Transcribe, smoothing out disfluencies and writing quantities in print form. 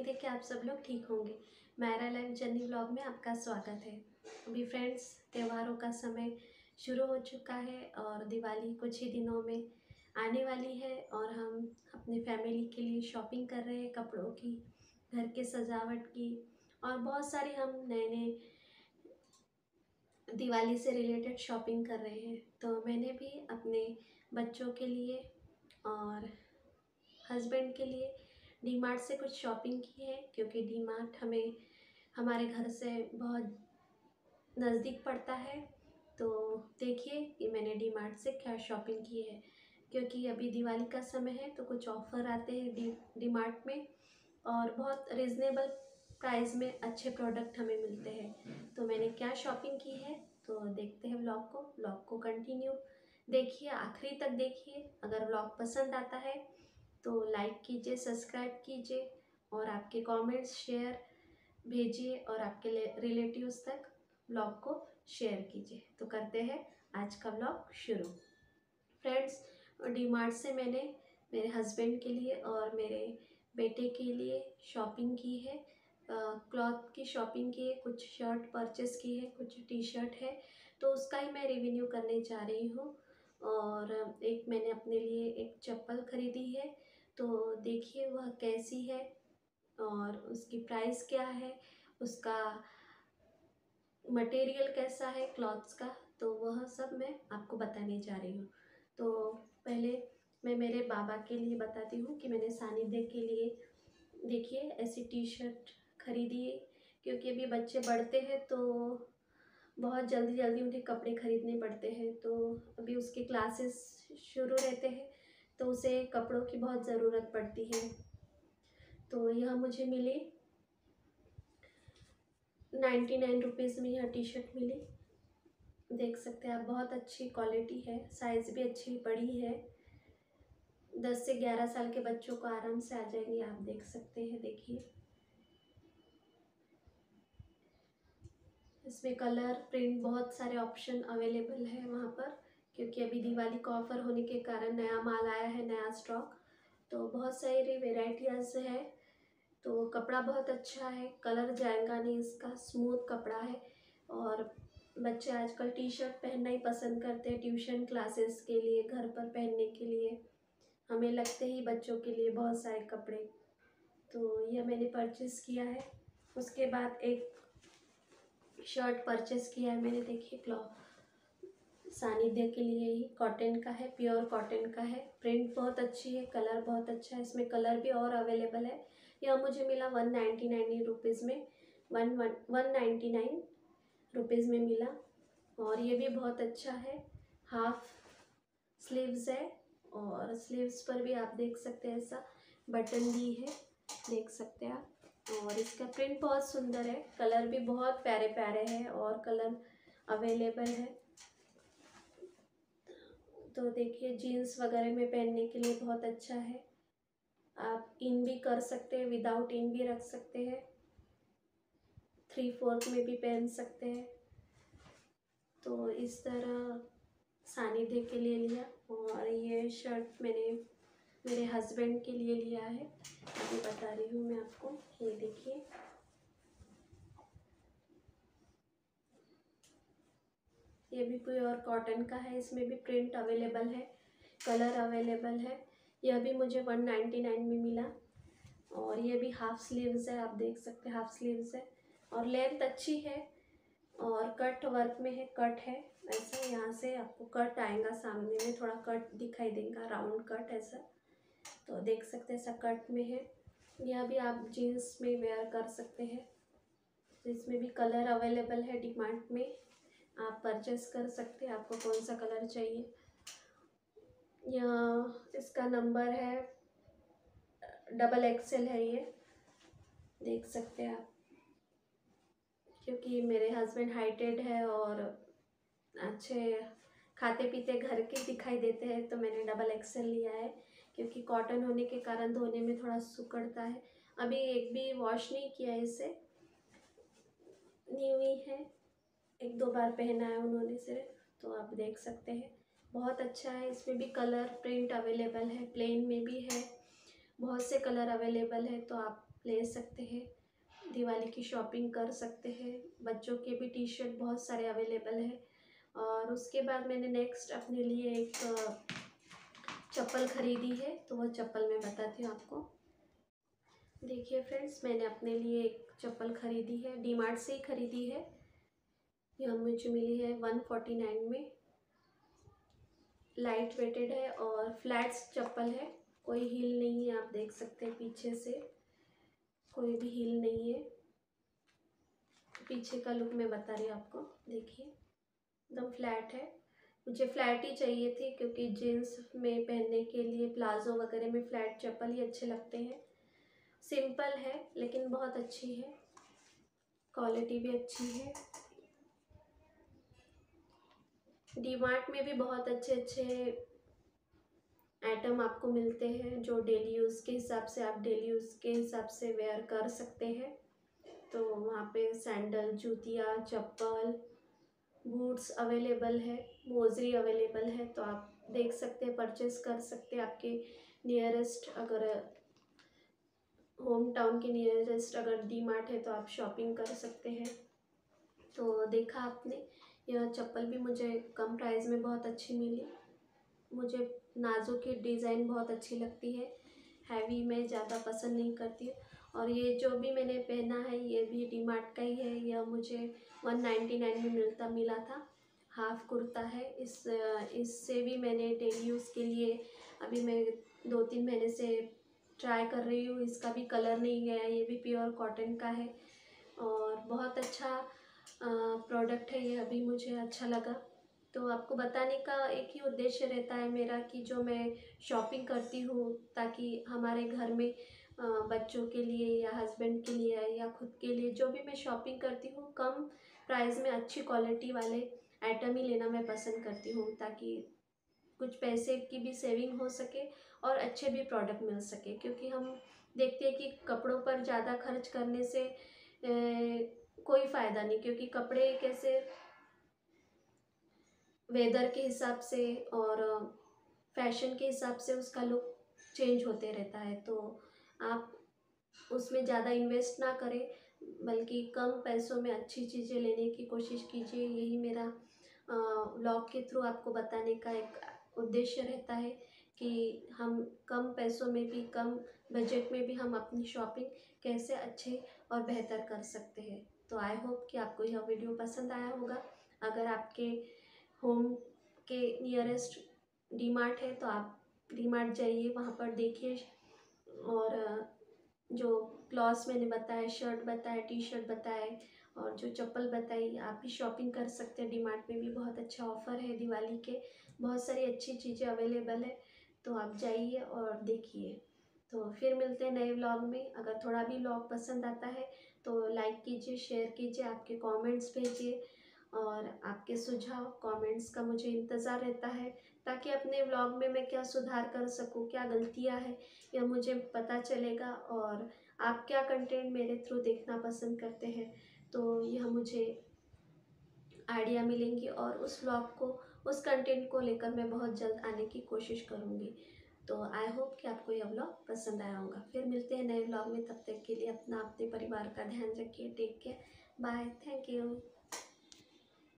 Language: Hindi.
उम्मीद है कि आप सब लोग ठीक होंगे। मायरा लाइफ जर्नी व्लॉग में आपका स्वागत है। अभी फ्रेंड्स त्योहारों का समय शुरू हो चुका है और दिवाली कुछ ही दिनों में आने वाली है और हम अपने फैमिली के लिए शॉपिंग कर रहे हैं, कपड़ों की, घर के सजावट की और बहुत सारे हम नए नए दिवाली से रिलेटेड शॉपिंग कर रहे हैं। तो मैंने भी अपने बच्चों के लिए और हस्बैंड के लिए डी-मार्ट से कुछ शॉपिंग की है, क्योंकि डी-मार्ट हमें हमारे घर से बहुत नज़दीक पड़ता है। तो देखिए कि मैंने डी-मार्ट से क्या शॉपिंग की है, क्योंकि अभी दिवाली का समय है तो कुछ ऑफ़र आते हैं डी-मार्ट में और बहुत रिजनेबल प्राइस में अच्छे प्रोडक्ट हमें मिलते हैं। तो मैंने क्या शॉपिंग की है तो देखते हैं व्लॉग को कंटिन्यू देखिए, आखिरी तक देखिए। अगर व्लॉग पसंद आता है तो लाइक कीजिए, सब्सक्राइब कीजिए और आपके कमेंट्स, शेयर भेजिए और आपके रिलेटिव्स तक व्लॉग को शेयर कीजिए। तो करते हैं आज का व्लॉग शुरू। फ्रेंड्स डी-मार्ट से मैंने मेरे हस्बैंड के लिए और मेरे बेटे के लिए शॉपिंग की है, क्लॉथ की शॉपिंग की है, कुछ शर्ट परचेस की है, कुछ टी शर्ट है तो उसका ही मैं रिव्यू करने जा रही हूँ। और एक मैंने अपने लिए एक चप्पल ख़रीदी है तो देखिए वह कैसी है और उसकी प्राइस क्या है, उसका मटेरियल कैसा है क्लॉथ्स का, तो वह सब मैं आपको बताने जा रही हूँ। तो पहले मैं मेरे बाबा के लिए बताती हूँ कि मैंने सानिध्य के लिए देखिए ऐसी टी शर्ट खरीदी है, क्योंकि अभी बच्चे बढ़ते हैं तो बहुत जल्दी जल्दी उन्हें कपड़े खरीदने पड़ते हैं। तो अभी उसके क्लासेस शुरू रहते हैं तो उसे कपड़ों की बहुत ज़रूरत पड़ती है। तो यह मुझे मिली 99 रुपीज़ में, यह टी शर्ट मिली, देख सकते हैं आप, बहुत अच्छी क्वालिटी है, साइज़ भी अच्छी बड़ी है, 10 से 11 साल के बच्चों को आराम से आ जाएगी। आप देख सकते हैं, देखिए इसमें कलर प्रिंट बहुत सारे ऑप्शन अवेलेबल है वहाँ पर, क्योंकि अभी दिवाली का ऑफ़र होने के कारण नया माल आया है, नया स्टॉक, तो बहुत सारी वेराइटियाज़ है। तो कपड़ा बहुत अच्छा है, कलर जाएगा नहीं, इसका स्मूथ कपड़ा है और बच्चे आजकल टी शर्ट पहनना ही पसंद करते हैं ट्यूशन क्लासेस के लिए, घर पर पहनने के लिए, हमें लगते ही बच्चों के लिए बहुत सारे कपड़े। तो यह मैंने परचेस किया है। उसके बाद एक शर्ट परचेस किया है मैंने, देखिए क्लॉथ सानिध्य के लिए ही, कॉटन का है, प्योर कॉटन का है, प्रिंट बहुत अच्छी है, कलर बहुत अच्छा है, इसमें कलर भी और अवेलेबल है। यह मुझे मिला 199 रुपीज़ में, 199 रुपीज़ में मिला और ये भी बहुत अच्छा है। हाफ स्लीव्स है और स्लीव्स पर भी आप देख सकते हैं ऐसा बटन भी है, देख सकते हैं आप, और इसका प्रिंट बहुत सुंदर है, कलर भी बहुत प्यारे प्यारे हैं और कलर अवेलेबल है। तो देखिए जीन्स वगैरह में पहनने के लिए बहुत अच्छा है, आप इन भी कर सकते हैं, विदाउट इन भी रख सकते हैं, 3/4 में भी पहन सकते हैं। तो इस तरह सानिध्य के लिए लिया और ये शर्ट मैंने मेरे हस्बैंड के लिए लिया है, अभी बता रही हूँ मैं आपको। ये देखिए ये भी प्योर कॉटन का है, इसमें भी प्रिंट अवेलेबल है, कलर अवेलेबल है। यह भी मुझे 199 में मिला और ये भी हाफ स्लीव्स है, आप देख सकते हैं हाफ स्लीव्स है और लेंथ अच्छी है और कट वर्क में है, कट है ऐसा, यहाँ से आपको कट आएगा, सामने में थोड़ा कट दिखाई देगा, राउंड कट ऐसा, तो देख सकते हैं ऐसा कट में है। यह भी आप जीन्स में वेयर कर सकते हैं, इसमें भी कलर अवेलेबल है, डी-मार्ट में आप परचेस कर सकते हैं, आपको कौन सा कलर चाहिए। यह इसका नंबर है, XXL है, ये देख सकते हैं आप, क्योंकि मेरे हस्बैंड हाइटेड है और अच्छे खाते पीते घर के दिखाई देते हैं, तो मैंने XXL लिया है, क्योंकि कॉटन होने के कारण धोने में थोड़ा सुकड़ता है। अभी एक भी वॉश नहीं किया है, इसे न्यू ही है, 1-2 बार पहना है उन्होंने सिर्फ। तो आप देख सकते हैं बहुत अच्छा है, इसमें भी कलर प्रिंट अवेलेबल है, प्लेन में भी है, बहुत से कलर अवेलेबल है, तो आप ले सकते हैं, दिवाली की शॉपिंग कर सकते हैं। बच्चों के भी टी शर्ट बहुत सारे अवेलेबल है। और उसके बाद मैंने नेक्स्ट अपने लिए एक चप्पल ख़रीदी है, तो वो चप्पल मैं बताती हूँ आपको। देखिए फ्रेंड्स, मैंने अपने लिए एक चप्पल ख़रीदी है, डी-मार्ट से ही ख़रीदी है। यह मुझे मिली है 149 में। लाइट वेटेड है और फ्लैट्स चप्पल है, कोई हील नहीं है। आप देख सकते हैं पीछे से कोई भी हील नहीं है। पीछे का लुक मैं बता रही हूँ आपको। देखिए एकदम फ्लैट है। मुझे फ्लैट ही चाहिए थी क्योंकि जीन्स में पहनने के लिए प्लाजो वगैरह में फ्लैट चप्पल ही अच्छे लगते हैं। सिंपल है लेकिन बहुत अच्छी है, क्वालिटी भी अच्छी है। डी-मार्ट में भी बहुत अच्छे अच्छे आइटम आपको मिलते हैं जो डेली यूज़ के हिसाब से आप डेली यूज़ के हिसाब से वेयर कर सकते हैं। तो वहाँ पे सैंडल, जूतियाँ, चप्पल, बूट्स अवेलेबल है, मोजरी अवेलेबल है। तो आप देख सकते हैं, परचेस कर सकते हैं। आपके नियरेस्ट अगर होम टाउन के नियरेस्ट अगर डी-मार्ट है तो आप शॉपिंग कर सकते हैं। तो देखा आपने, यह चप्पल भी मुझे कम प्राइस में बहुत अच्छी मिली। मुझे नाजुक की डिज़ाइन बहुत अच्छी लगती है, हैवी मैं ज़्यादा पसंद नहीं करती हूँ। और ये जो भी मैंने पहना है ये भी डी-मार्ट का ही है। यह मुझे 199 में मिला था। हाफ़ कुर्ता है। इससे भी मैंने डेली यूज़ के लिए अभी मैं 2-3 महीने से ट्राई कर रही हूँ। इसका भी कलर नहीं गया। ये भी प्योर कॉटन का है और बहुत अच्छा प्रोडक्ट है। ये अभी मुझे अच्छा लगा। तो आपको बताने का एक ही उद्देश्य रहता है मेरा कि जो मैं शॉपिंग करती हूँ, ताकि हमारे घर में बच्चों के लिए या हस्बैंड के लिए या खुद के लिए जो भी मैं शॉपिंग करती हूँ, कम प्राइस में अच्छी क्वालिटी वाले आइटम ही लेना मैं पसंद करती हूँ, ताकि कुछ पैसे की भी सेविंग हो सके और अच्छे भी प्रोडक्ट मिल सके। क्योंकि हम देखते हैं कि कपड़ों पर ज़्यादा खर्च करने से कोई फ़ायदा नहीं, क्योंकि कपड़े कैसे वेदर के हिसाब से और फैशन के हिसाब से उसका लुक चेंज होते रहता है। तो आप उसमें ज़्यादा इन्वेस्ट ना करें, बल्कि कम पैसों में अच्छी चीज़ें लेने की कोशिश कीजिए। यही मेरा व्लॉग के थ्रू आपको बताने का एक उद्देश्य रहता है कि हम कम पैसों में भी, कम बजट में भी हम अपनी शॉपिंग कैसे अच्छे और बेहतर कर सकते हैं। तो आई होप कि आपको यह वीडियो पसंद आया होगा। अगर आपके होम के नियरेस्ट डी-मार्ट है तो आप डी-मार्ट जाइए, वहाँ पर देखिए। और जो क्लॉथ्स मैंने बताए, शर्ट बताए, टी शर्ट बताए और जो चप्पल बताई, आप भी शॉपिंग कर सकते हैं। डी-मार्ट में भी बहुत अच्छा ऑफ़र है, दिवाली के बहुत सारी अच्छी चीज़ें अवेलेबल है। तो आप जाइए और देखिए। तो फिर मिलते हैं नए व्लॉग में। अगर थोड़ा भी व्लॉग पसंद आता है तो लाइक कीजिए, शेयर कीजिए, आपके कमेंट्स भेजिए और आपके सुझाव कमेंट्स का मुझे इंतज़ार रहता है, ताकि अपने व्लॉग में मैं क्या सुधार कर सकूं, क्या गलतियां हैं यह मुझे पता चलेगा। और आप क्या कंटेंट मेरे थ्रू देखना पसंद करते हैं, तो यह मुझे आइडिया मिलेंगी और उस व्लॉग को, उस कंटेंट को लेकर मैं बहुत जल्द आने की कोशिश करूँगी। तो आई होप कि आपको यह व्लॉग पसंद आया होगा। फिर मिलते हैं नए व्लॉग में। तब तक के लिए अपना, अपने परिवार का ध्यान रखिए। Take care, bye, thank you.